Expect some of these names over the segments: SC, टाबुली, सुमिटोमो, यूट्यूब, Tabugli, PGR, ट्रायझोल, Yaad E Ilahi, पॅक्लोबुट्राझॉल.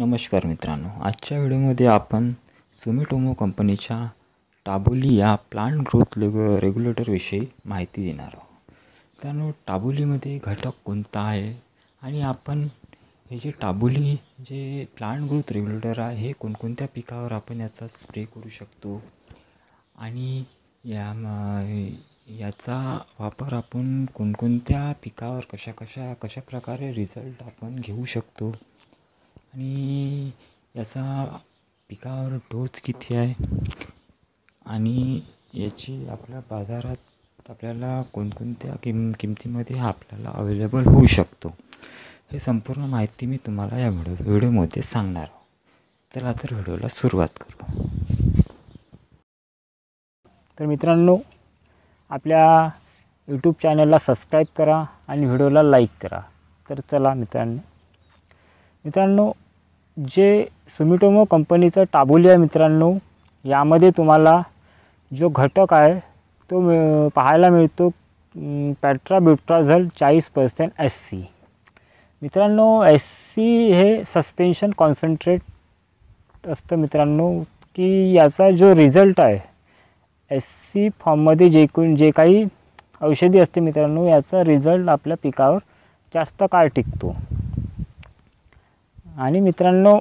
नमस्कार मित्रांनो, आजच्या व्हिडिओमध्ये आपण सुमिटोमो कंपनीच्या टाबुली या प्लांट ग्रोथ रेग्युलेटरविषयी माहिती देणार आहोत। त्यामुळे टाबुलीमध्ये घटक कोणता आहे आणि आपण हे जे टाबुली जे प्लांट ग्रोथ रेग्युलेटर आहे हे कोणकोणत्या पिकावर आपण याचा स्प्रे करू शकतो आणि याचा वापर आपण कोणकोणत्या पिकावर कशा प्रकारे रिझल्ट आपण घेऊ शकतो आणि याचा पिकावर डोस किती आहे आणि याची आपल्या बाजारात आपल्याला कोणकोणत्या किमतीमध्ये आपल्याला अवेलेबल होऊ शकतो हे संपूर्ण माहिती मी तुम्हाला या व्हिडिओमध्ये सांगणार आहोत। चला तर व्हिडिओला सुरुवात करू। तर मित्रांनो, आपल्या यूट्यूब चॅनलला सबस्क्राईब करा आणि व्हिडिओला लाईक करा। तर चला मित्रांनो जे सुमिटोमो कंपनीचं टाबुली आहे मित्रांनो, यामध्ये तुम्हाला जो घटक आहे तो पाहायला मिळतो पॅक्लोबुट्राझॉल 40% SC। मित्रांनो SC हे सस्पेन्शन कॉन्सन्ट्रेट असतं मित्रांनो, की याचा जो रिझल्ट आहे SC फॉर्ममध्ये जे काही औषधी असते मित्रांनो याचा रिझल्ट आपल्या पिकावर जास्त काळ टिकतो। आणि मित्रांनो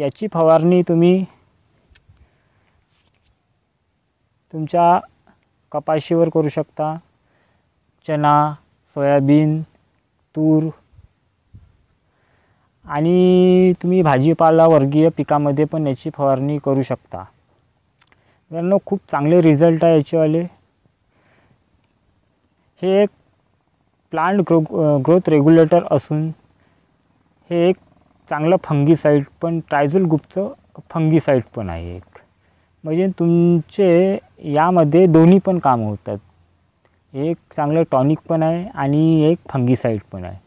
याची फवारणी तुम्ही तुमच्या कपाशीवर करू शकता, चना, सोयाबीन, तूर आणि तुम्ही भाजीपाला वर्गीय पिकामध्ये पण याची फवारणी करू शकता। मित्रांनो खूप चांगले रिझल्ट आहे याचेवाले। हे एक प्लांट ग्रोथ रेग्युलेटर असून हे एक चांगला फंगीसाइड पण ट्रायझोल ग्रुपचं फंगीसाइड पण आहे एक, म्हणजे तुमचे यामध्ये दोन्ही पण कामं होतात। एक चांगलं टॉनिक पण आहे आणि एक फंगीसाइड पण आहे।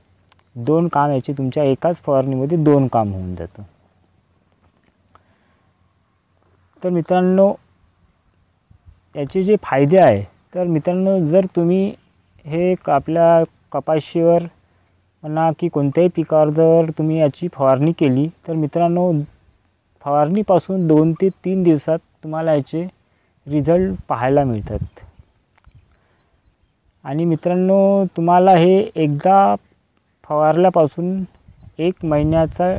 दोन काम याचे तुमच्या एकाच फवारणीमध्ये दोन काम होऊन जातं। तर मित्रांनो याचे जे फायदे आहे, तर मित्रांनो जर तुम्ही हे आपल्या कपाशीवर म्हणा की कोणत्याही पिकावर जर तुम्ही याची फवारणी केली तर मित्रांनो फवारणीपासून 2 ते 3 दिवसात तुम्हाला याचे रिझल्ट पाहायला मिळतात। आणि मित्रांनो तुम्हाला हे एकदा फवारल्यापासून 1 महिन्याचा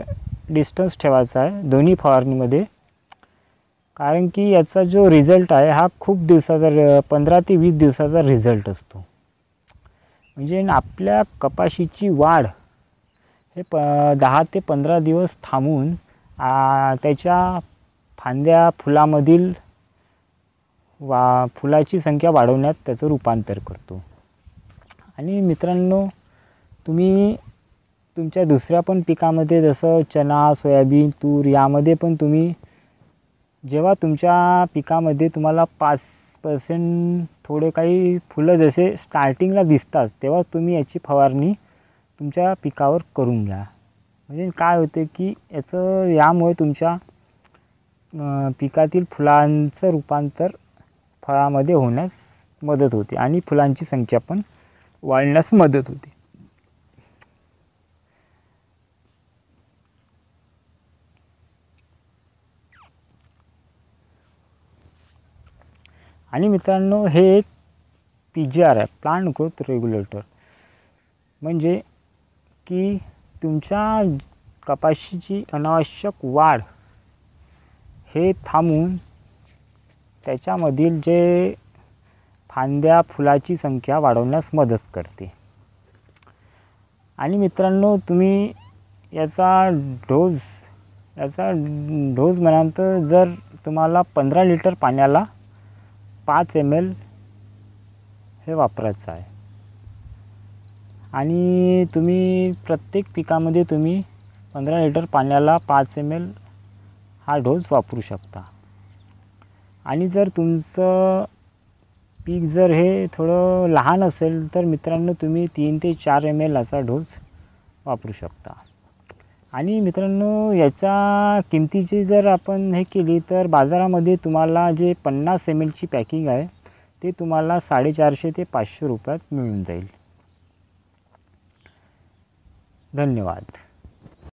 डिस्टन्स ठेवायचा आहे दोन्ही फवारणीमध्ये, कारण की याचा जो रिझल्ट आहे हा खूप दिवसाचा 15 ते 20 दिवसाचा रिझल्ट असतो। म्हणजे आपल्या कपाशीची वाढ हे 10 ते 15 दिवस थांबून त्याच्या फांद्या फुलामधील फुलाची संख्या वाढवण्यात त्याचं रूपांतर करतो। आणि मित्रांनो तुम्ही तुमच्या दुसऱ्या पण पिकामध्ये जसं चना, सोयाबीन, तूर यामध्ये पण तुम्ही जेव्हा तुमच्या पिकामध्ये तुम्हाला 5% थोडे काही फुलं जसे स्टार्टिंगला दिसतात तेव्हा तुम्ही याची फवारणी तुमच्या पिकावर करून घ्या। म्हणजे काय होते की यामुळे तुमच्या पिकातील फुलांचं रूपांतर फळामध्ये होण्यास मदत होते आणि फुलांची संख्या पण वाढण्यास मदत होते। आणि मित्रांनो हे एक PGR आहे प्लांट ग्रोथ रेग्युलेटर, म्हणजे की तुमच्या कपाशीची अनावश्यक वाढ हे थांबून त्याच्यामधील जे फांद्या फुलाची संख्या वाढवण्यास मदत करते। आणि मित्रांनो तुम्ही याचा डोस म्हणाल तर जर तुम्हाला 15 लिटर पाण्याला 5 ml हे वापरायचं आहे। आणि तुम्ही प्रत्येक पिकामध्ये तुम्ही 15 लिटर पाण्याला 5 ml हा डोस वापरू शकता। आणि जर तुमचं पीक जर हे थोडं लहान असेल तर मित्रांनो तुम्ही 3 ते 4 ml असा डोस वापरू शकता। आणि मित्रांनो याच्या किमतीची जर आपण हे केली तर बाजारामध्ये तुम्हाला जे 50 mlची पॅकिंग आहे ते तुम्हाला 450 ते 500 रुपयात मिळून जाईल। धन्यवाद।